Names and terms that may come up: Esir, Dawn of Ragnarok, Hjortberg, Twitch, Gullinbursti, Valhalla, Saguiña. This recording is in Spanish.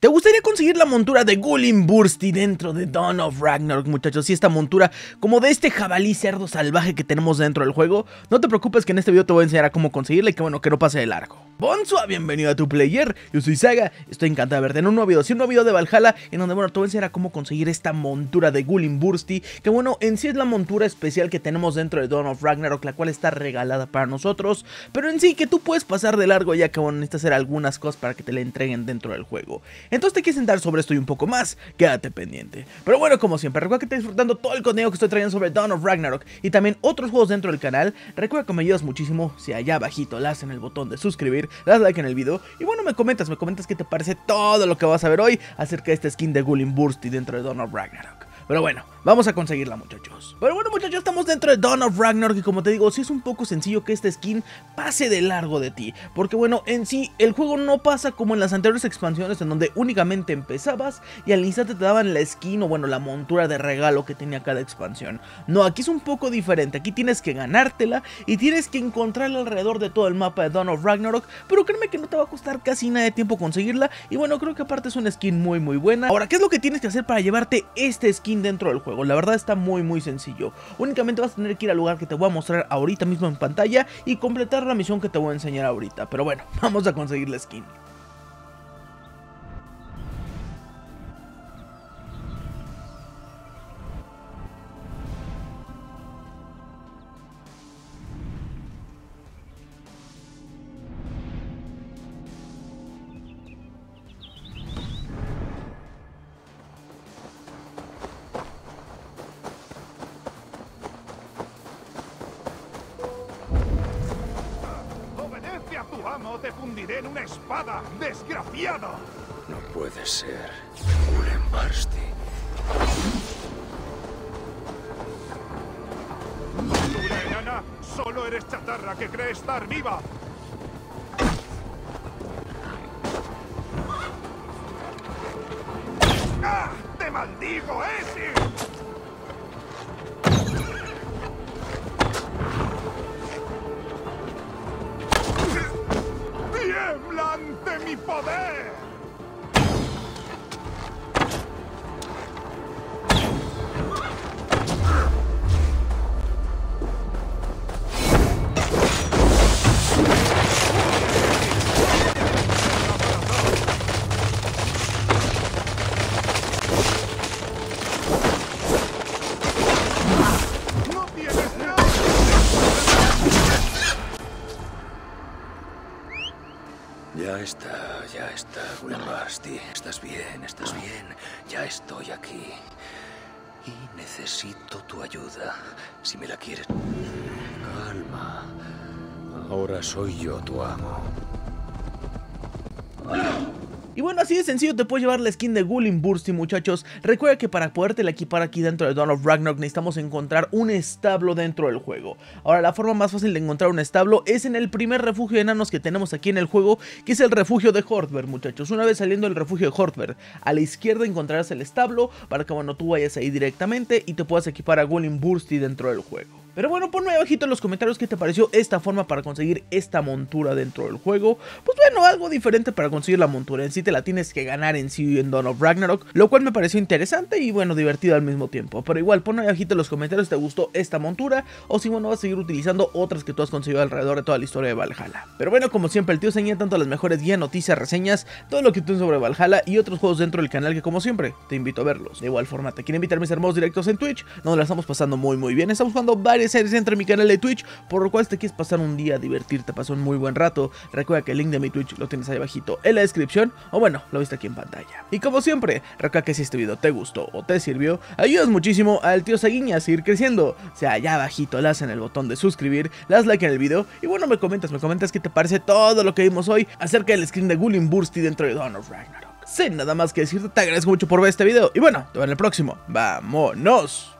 ¿Te gustaría conseguir la montura de Gullinbursti dentro de Dawn of Ragnarok, muchachos? Y esta montura como de este jabalí cerdo salvaje que tenemos dentro del juego. No te preocupes que en este video te voy a enseñar a cómo conseguirla y que bueno, que no pase de largo. Bonsoir, bienvenido a tu player. Yo soy Saga, estoy encantado de verte en un nuevo video. Sí, un nuevo video de Valhalla en donde bueno, te voy a enseñar a cómo conseguir esta montura de Gullinbursti, que bueno, en sí es la montura especial que tenemos dentro de Dawn of Ragnarok, la cual está regalada para nosotros, pero en sí que tú puedes pasar de largo ya que bueno, necesitas hacer algunas cosas para que te la entreguen dentro del juego. Entonces te quieres sentar sobre esto y un poco más, quédate pendiente. Pero bueno, como siempre, recuerda que estás disfrutando todo el contenido que estoy trayendo sobre Dawn of Ragnarok y también otros juegos dentro del canal. Recuerda que me ayudas muchísimo si allá abajito le das en el botón de suscribir, le das like en el video y bueno, me comentas qué te parece todo lo que vas a ver hoy acerca de esta skin de Gullinbursti dentro de Dawn of Ragnarok. Pero bueno, vamos a conseguirla, muchachos. Pero bueno, muchachos, estamos dentro de Dawn of Ragnarok y como te digo, sí es un poco sencillo que esta skin pase de largo de ti, porque bueno, en sí, el juego no pasa como en las anteriores expansiones, en donde únicamente empezabas y al instante te daban la skin o bueno, la montura de regalo que tenía cada expansión. No, aquí es un poco diferente, aquí tienes que ganártela y tienes que encontrarla alrededor de todo el mapa de Dawn of Ragnarok, pero créeme que no te va a costar casi nada de tiempo conseguirla y bueno, creo que aparte es una skin muy muy buena. Ahora, ¿qué es lo que tienes que hacer para llevarte esta skin dentro del juego? La verdad está muy muy sencillo. Únicamente vas a tener que ir al lugar que te voy a mostrar ahorita mismo en pantalla y completar la misión que te voy a enseñar ahorita. Pero bueno, vamos a conseguir la skin. Te fundiré en una espada, desgraciado. No puede ser, Gullinbursti. Dura enana, solo eres chatarra que cree estar viva. ¡Ah! ¡Te maldigo, Esir! ¡Ante mi poder! Ya está, Gullinbursti. Estás bien, ya estoy aquí. Y necesito tu ayuda, si me la quieres. Calma, ahora soy yo tu amo. Y bueno, así de sencillo te puedes llevar la skin de Gullinbursti, muchachos. Recuerda que para poderte la equipar aquí dentro de Dawn of Ragnarok necesitamos encontrar un establo dentro del juego. Ahora, la forma más fácil de encontrar un establo es en el primer refugio de enanos que tenemos aquí en el juego, que es el refugio de Hjortberg, muchachos. Una vez saliendo del refugio de Hjortberg, a la izquierda encontrarás el establo para que bueno, tú vayas ahí directamente y te puedas equipar a Gullinbursti dentro del juego. Pero bueno, ponme abajito en los comentarios qué te pareció esta forma para conseguir esta montura dentro del juego. Pues bueno, algo diferente para conseguir la montura. En sí te la tienes que ganar en sí en Dawn of Ragnarok, lo cual me pareció interesante y bueno, divertido al mismo tiempo. Pero igual, ponme abajito en los comentarios si te gustó esta montura o si bueno, vas a seguir utilizando otras que tú has conseguido alrededor de toda la historia de Valhalla. Pero bueno, como siempre, el tío enseña tanto las mejores guías, noticias, reseñas, todo lo que tú sobre Valhalla y otros juegos dentro del canal que como siempre, te invito a verlos. De igual forma, te quiero invitar a mis hermosos directos en Twitch, donde la estamos pasando muy muy bien. Estamos jugando varios series entre mi canal de Twitch, por lo cual si te quieres pasar un día a divertirte, pasar un muy buen rato, recuerda que el link de mi Twitch lo tienes ahí abajito en la descripción, o bueno, lo viste aquí en pantalla. Y como siempre, recuerda que si este video te gustó o te sirvió, ayudas muchísimo al tío Saguiña a seguir creciendo. O sea, allá abajito le das en el botón de suscribir, le das like en el video y bueno, me comentas qué te parece todo lo que vimos hoy acerca del skin de Gullinbursti dentro de Dawn of Ragnarok. Sin nada más que decirte, te agradezco mucho por ver este video y bueno, te veo en el próximo. ¡Vámonos!